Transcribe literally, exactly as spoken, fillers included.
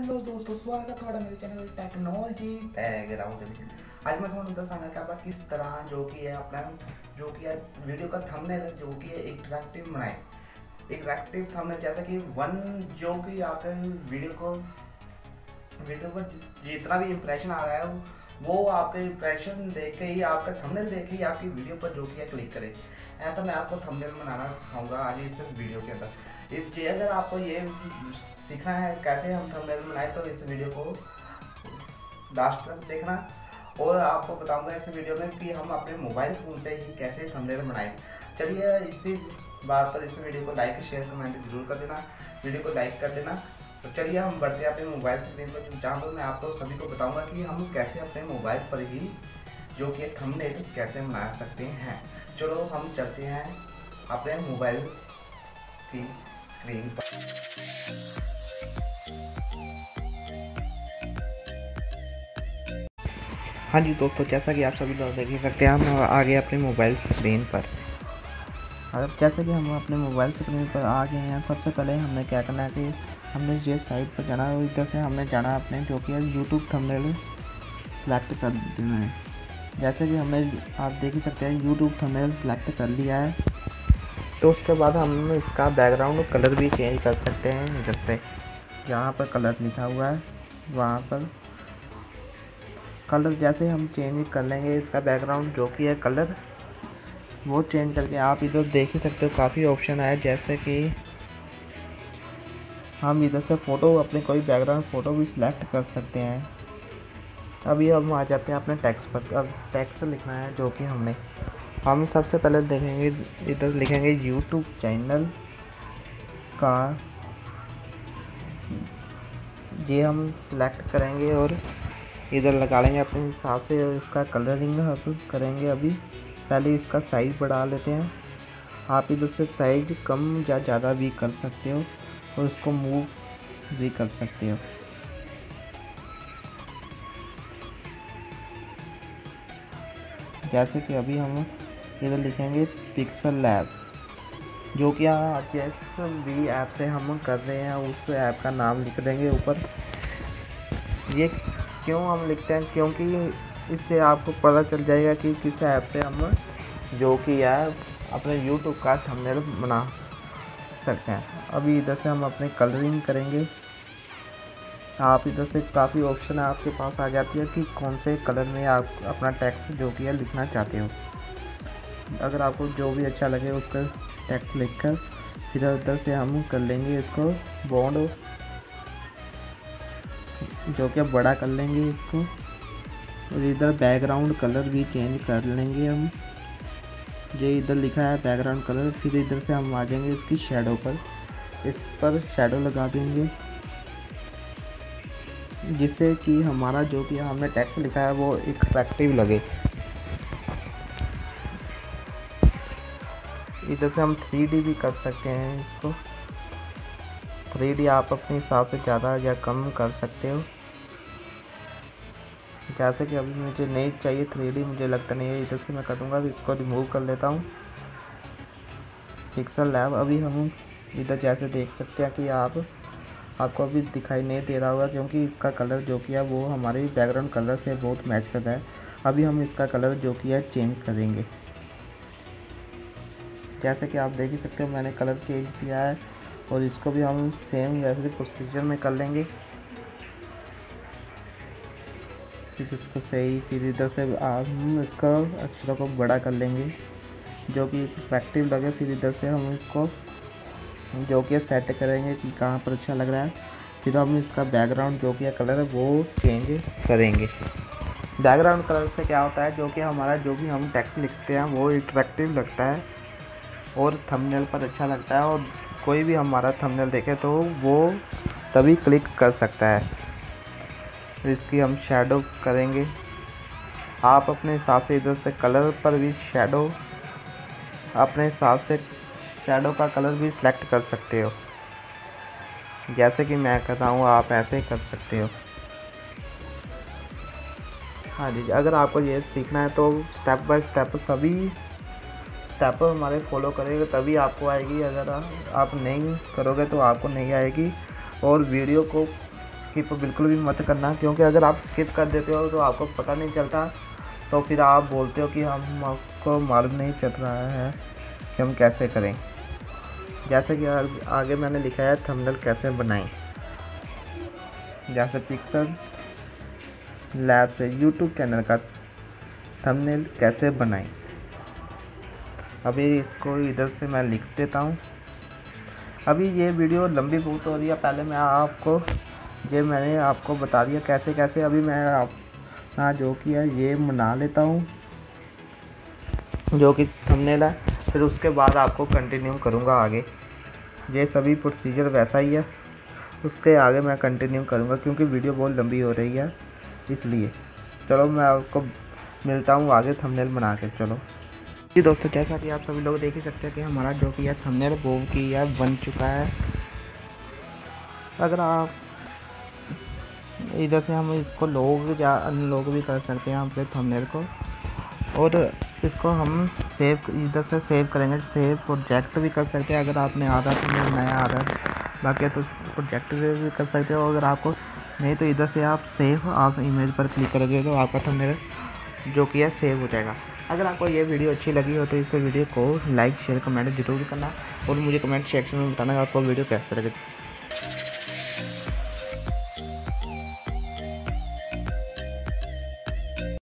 Hello दोस्तों, स्वागत है मेरे चैनल टेक्नोलॉजी टैग राउंड में। आज मैं तुम्हें दस सांगा कि आप किस तरह जो कि है अपना जो कि है वीडियो का थंबनेल जो कि है इंटरैक्टिव बनाए। इंटरैक्टिव थंबनेल जैसा कि वन जो कि आपके वीडियो को वीडियो पर जितना भी इम्प्रेशन आ रहा है वो आपके इम्प्रेशन देख के ही, आपका थंबनेल देख के ही आपकी वीडियो पर जो कि है क्लिक करे। ऐसा मैं आपको थंबनेल बनाना सिखाऊंगा आज इस वीडियो के अंदर। इस ये अगर आपको ये सीखना है कैसे हम थंबनेल बनाए तो इस वीडियो को लास्ट तक देखना, और आपको बताऊंगा इस वीडियो में कि हम अपने मोबाइल फ़ोन से ही कैसे थंबनेल बनाएं। चलिए, इसी बात पर इस वीडियो को लाइक शेयर कमेंट जरूर कर देना, वीडियो को लाइक कर देना। तो चलिए हम बढ़ते हैं अपने मोबाइल स्क्रीन पर, जहाँ पर मैं आपको सभी को बताऊँगा कि हम कैसे अपने मोबाइल पर ही जो कि थंबनेल कैसे बना सकते हैं। चलो हम चलते हैं अपने मोबाइल की स्क्रीन पर। हाँ जी दोस्तों, जैसा कि आप सभी लोग देख ही सकते हैं, हम आ गए अपने मोबाइल स्क्रीन पर। अगर जैसे कि हम अपने मोबाइल स्क्रीन पर आ गए हैं, सबसे पहले हमने क्या करना है कि हमने जिस साइट पर जाना है इधर से हमने जाना अपने जो कि यूट्यूब थंबनेल सेलेक्ट कर देना है। जैसे कि हमने आप देख ही सकते हैं यूट्यूब थंबनेल सेलेक्ट कर लिया है, तो उसके बाद हम इसका बैकग्राउंड कलर भी चेंज कर सकते हैं। इधर से जहाँ पर कलर लिखा हुआ है वहाँ पर कलर जैसे हम चेंज कर लेंगे। इसका बैकग्राउंड जो कि है कलर वो चेंज करके आप इधर देख ही सकते हो, काफ़ी ऑप्शन आया। जैसे कि हम इधर से फ़ोटो अपने कोई बैकग्राउंड फ़ोटो भी सिलेक्ट कर सकते हैं। अभी हम आ जाते हैं अपने टेक्स्ट पर। अब टेक्स्ट लिखना है जो कि हमने हम सबसे पहले देखेंगे इधर लिखेंगे यूट्यूब चैनल का, ये हम सिलेक्ट करेंगे और इधर लगा लेंगे अपने हिसाब से। इसका कलरिंग हम करेंगे, अभी पहले इसका साइज़ बढ़ा लेते हैं। आप इधर से साइज कम या ज़्यादा भी कर सकते हो और इसको मूव भी कर सकते हो। जैसे कि अभी हम इधर लिखेंगे पिक्सल लैब, जो कि जिस भी ऐप से हम कर रहे हैं उस ऐप का नाम लिख देंगे ऊपर। ये क्यों हम लिखते हैं, क्योंकि इससे आपको पता चल जाएगा कि किस ऐप से हम जो कि है अपने यूट्यूब का थंबनेल बना सकते हैं। अभी इधर से हम अपने कलरिंग करेंगे। आप इधर से काफ़ी ऑप्शन आपके पास आ जाती है कि कौन से कलर में आप अपना टेक्स्ट जो कि है लिखना चाहते हो। अगर आपको जो भी अच्छा लगे उसका टेक्स्ट लिखकर फिर उधर से हम कर लेंगे इसको बॉन्ड जो कि बड़ा कर लेंगे इसको, और इधर बैकग्राउंड कलर भी चेंज कर लेंगे हम। ये इधर लिखा है बैकग्राउंड कलर, फिर इधर से हम आ जाएंगे इसकी शेडो पर, इस पर शेडो लगा देंगे जिससे कि हमारा जो कि हमने टेक्स्ट लिखा है वो अट्रैक्टिव लगे। इधर से हम थ्री डी भी कर सकते हैं इसको। थ्री डी आप अपने हिसाब से ज़्यादा या कम कर सकते हो। जैसे कि अभी मुझे नहीं चाहिए थ्री डी, मुझे लगता नहीं है, इधर से मैं कर दूँगा, इसको रिमूव कर लेता हूँ पिक्सल लैब। अभी हम इधर जैसे देख सकते हैं कि आप आपको अभी दिखाई नहीं दे रहा होगा क्योंकि इसका कलर जो कि है वो हमारे बैकग्राउंड कलर से बहुत मैच करता है। अभी हम इसका कलर जो कि है चेंज करेंगे। जैसे कि आप देख ही सकते हो मैंने कलर चेंज किया है, और इसको भी हम सेम वैसे प्रोसीजर में कर लेंगे। फिर इसको सही फिर इधर से हम इसका अक्षरों को बड़ा कर लेंगे जो कि अट्रैक्टिव लगे। फिर इधर से हम इसको जो कि सेट करेंगे कि कहाँ पर अच्छा लग रहा है। फिर हम इसका बैकग्राउंड जो कि कलर है वो चेंज करेंगे। बैकग्राउंड कलर से क्या होता है जो कि हमारा जो भी हम टेक्स्ट लिखते हैं वो अट्रैक्टिव लगता है और थंबनेल पर अच्छा लगता है, और कोई भी हमारा थंबनेल देखे तो वो तभी क्लिक कर सकता है। इसकी हम शेडो करेंगे। आप अपने हिसाब से इधर से कलर पर भी शेडो अपने हिसाब से शेडो का कलर भी सिलेक्ट कर सकते हो। जैसे कि मैं कर रहा हूँ, आप ऐसे ही कर सकते हो। हाँ जी, अगर आपको ये सीखना है तो स्टेप बाय स्टेप सभी स्टेप हमारे फॉलो करेंगे तभी आपको आएगी। अगर आप नहीं करोगे तो आपको नहीं आएगी। और वीडियो को स्किप बिल्कुल भी मत करना, क्योंकि अगर आप स्किप कर देते हो तो आपको पता नहीं चलता, तो फिर आप बोलते हो कि हम आपको मालूम नहीं चल रहा है कि हम कैसे करें। जैसे कि आगे मैंने लिखा है थंबनेल कैसे बनाएं, जैसे पिक्सल लैब से यूट्यूब चैनल का थंबनेल कैसे बनाएं। अभी इसको इधर से मैं लिख देता हूँ। अभी ये वीडियो लंबी बहुत हो रही है, पहले मैं आपको ये मैंने आपको बता दिया कैसे कैसे। अभी मैं आप हाँ जो कि है ये बना लेता हूँ जो कि थंबनेल है, फिर उसके बाद आपको कंटिन्यू करूँगा आगे। ये सभी प्रोसीजर वैसा ही है, उसके आगे मैं कंटिन्यू करूँगा क्योंकि वीडियो बहुत लंबी हो रही है, इसलिए चलो मैं आपको मिलता हूँ आगे थंबनेल बना के। चलो जी दोस्तों, जैसा कि आप सभी लोग देख ही सकते हैं कि हमारा जो कि है थंबनेल वो कि है बन चुका है। अगर आप इधर से हम इसको लोग या अनलॉक भी कर सकते हैं अपने थंबनेल को, और इसको हम सेव इधर से सेव करेंगे, सेव प्रोजेक्ट भी कर सकते हैं। अगर आपने आधा थंबनेल बनाया आधा बाकी तो प्रोजेक्ट भी कर सकते हो, अगर आपको नहीं तो इधर से आप सेव आप इमेज पर क्लिक करेंगे तो आपका थंबनेल जो कि है सेव हो जाएगा। अगर आपको ये वीडियो अच्छी लगी हो तो इस वीडियो को लाइक शेयर कमेंट जरूर करना, और मुझे कमेंट सेक्शन में बताना आपको वीडियो कैसे लगे।